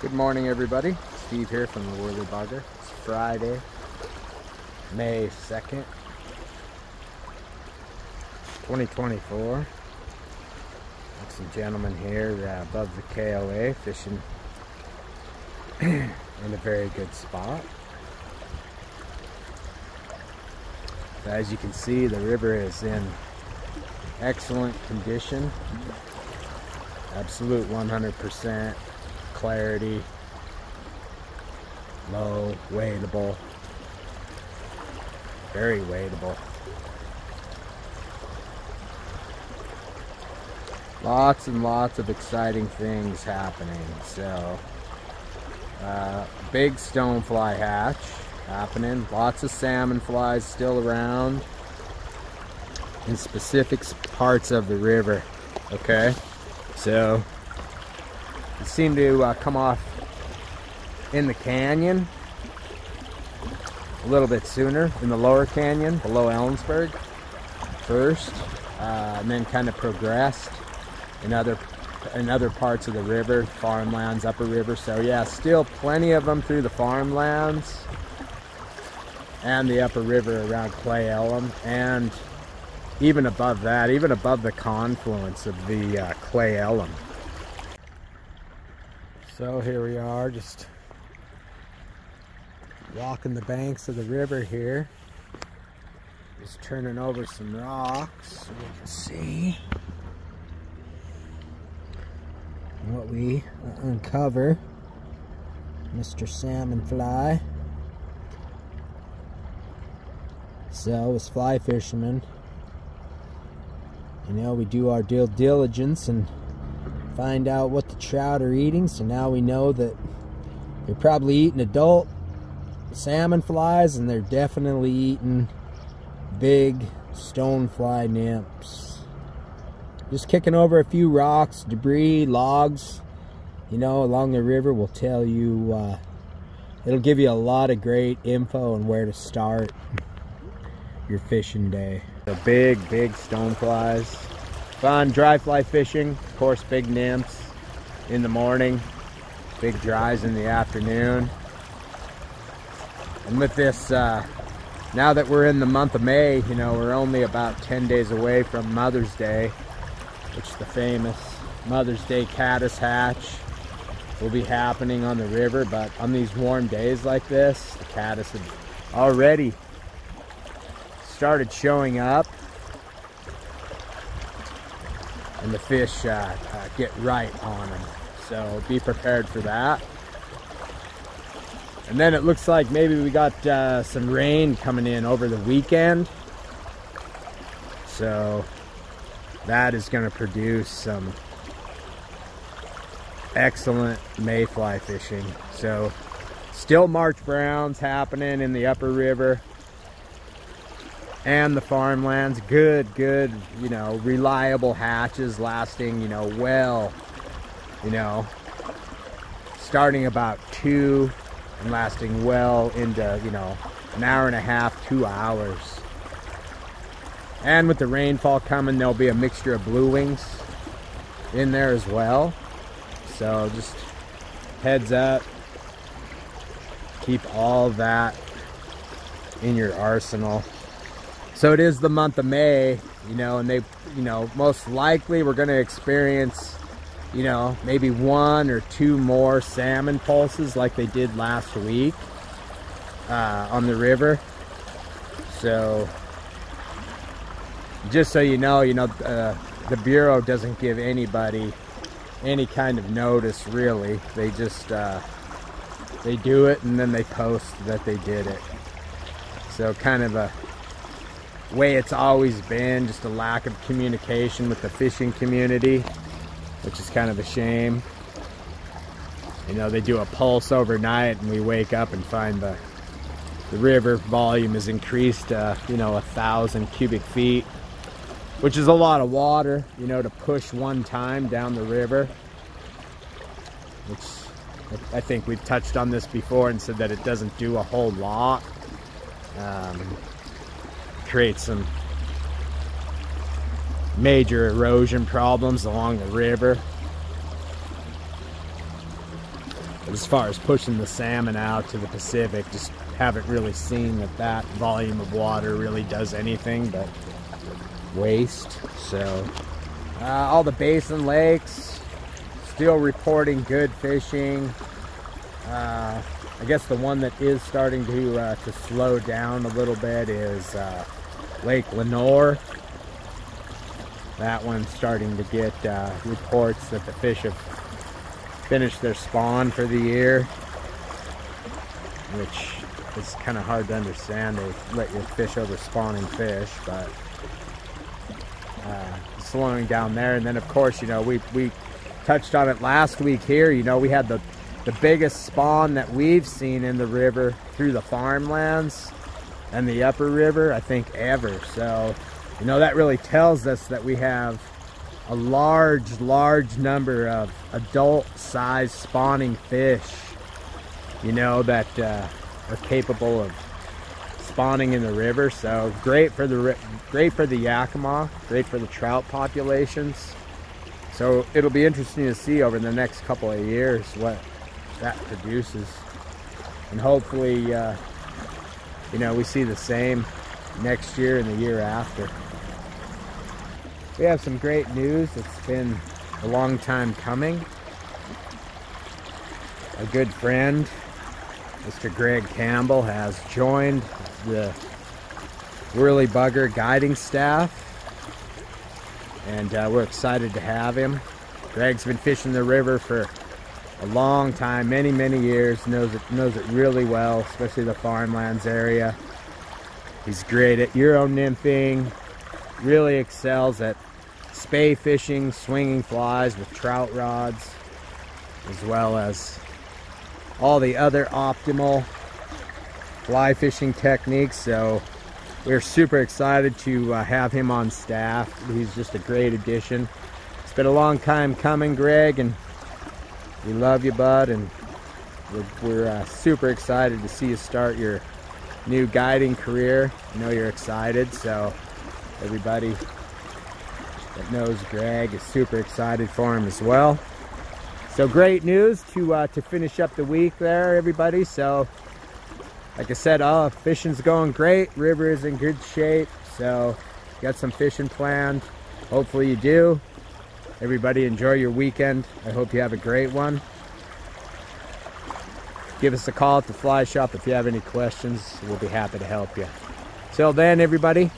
Good morning, everybody. Steve here from the Worley Bugger. It's Friday, May 2nd, 2024. Got some gentlemen here above the KOA fishing in a very good spot. So as you can see, the river is in excellent condition. Absolute 100%. Clarity, low, wadeable, very wadeable. Lots and lots of exciting things happening. So, big stonefly hatch happening. Lots of salmon flies still around in specific parts of the river. Okay, so they seem to come off in the canyon a little bit sooner, in the lower canyon below Ellensburg first, and then kind of progressed in other parts of the river, farmlands, upper river. So yeah, still plenty of them through the farmlands and the upper river around Cle Elum, and even above that, even above the confluence of the Cle Elum. So here we are, just walking the banks of the river here. Just turning over some rocks so we can see what we uncover. Mr. Salmonfly. So as fly fishermen, you know, we do our due diligence and find out what the trout are eating. So now we know that they're probably eating adult salmon flies, and they're definitely eating big stonefly nymphs. Just kicking over a few rocks, debris, logs, you know, along the river will tell you, it'll give you a lot of great info on where to start your fishing day. The big stoneflies. Fun dry fly fishing, of course, big nymphs in the morning, big dries in the afternoon. And with this, now that we're in the month of May, you know, we're only about 10 days away from Mother's Day, which the famous Mother's Day caddis hatch will be happening on the river. But on these warm days like this, the caddis have already started showing up. And the fish get right on them, so be prepared for that. And then it looks like maybe we got some rain coming in over the weekend, so that is going to produce some excellent mayfly fishing. So still March Browns happening in the upper river and the farmlands. Good, you know, reliable hatches lasting, you know, well, you know, starting about 2 and lasting well into, you know, an hour and a half, 2 hours. And with the rainfall coming, there'll be a mixture of blue wings in there as well. So just heads up, keep all that in your arsenal. So it is the month of May, you know, and they, you know, most likely we're going to experience, you know, maybe 1 or 2 more salmon pulses like they did last week on the river. So just so you know, the Bureau doesn't give anybody any kind of notice, really. They just, they do it and then they post that they did it. So kind of a way it's always been, just a lack of communication with the fishing community, which is kind of a shame. You know, they do a pulse overnight and we wake up and find the river volume is increased, you know, 1,000 cubic feet, which is a lot of water, you know, to push one time down the river, which I think we've touched on this before and said that it doesn't do a whole lot. Create some major erosion problems along the river. But as far as pushing the salmon out to the Pacific, just haven't really seen that that volume of water really does anything but waste. So all the basin lakes still reporting good fishing. I guess the one that is starting to slow down a little bit is Lake Lenoir. That one's starting to get reports that the fish have finished their spawn for the year, which is kind of hard to understand. They let your fish overspawning fish, but slowing down there. And then of course, you know, we touched on it last week here. You know, we had the biggest spawn that we've seen in the river through the farmlands and the upper river, I think, ever. So, you know, that really tells us that we have a large number of adult-sized spawning fish, you know, that are capable of spawning in the river. So great for the Yakima, great for the trout populations. So it'll be interesting to see over the next couple of years what that produces, and hopefully, you know, we see the same next year and the year after. We have some great news. It's been a long time coming. A good friend, Mr. Greg Campbell, has joined the Worley Bugger guiding staff, and we're excited to have him. Greg's been fishing the river for a long time, many years, knows it really well, especially the farmlands area. He's great at Euro nymphing, really excels at spay fishing, swinging flies with trout rods, as well as all the other optimal fly fishing techniques. So we're super excited to have him on staff. He's just a great addition. It's been a long time coming, Greg, and we love you, bud, and we're super excited to see you start your new guiding career. I know you're excited, so everybody that knows Greg is super excited for him as well. So great news to finish up the week there, everybody. So like I said, fishing's going great. River is in good shape. So got some fishing planned. Hopefully you do. Everybody enjoy your weekend. I hope you have a great one. Give us a call at the fly shop if you have any questions. We'll be happy to help you. Till then, everybody.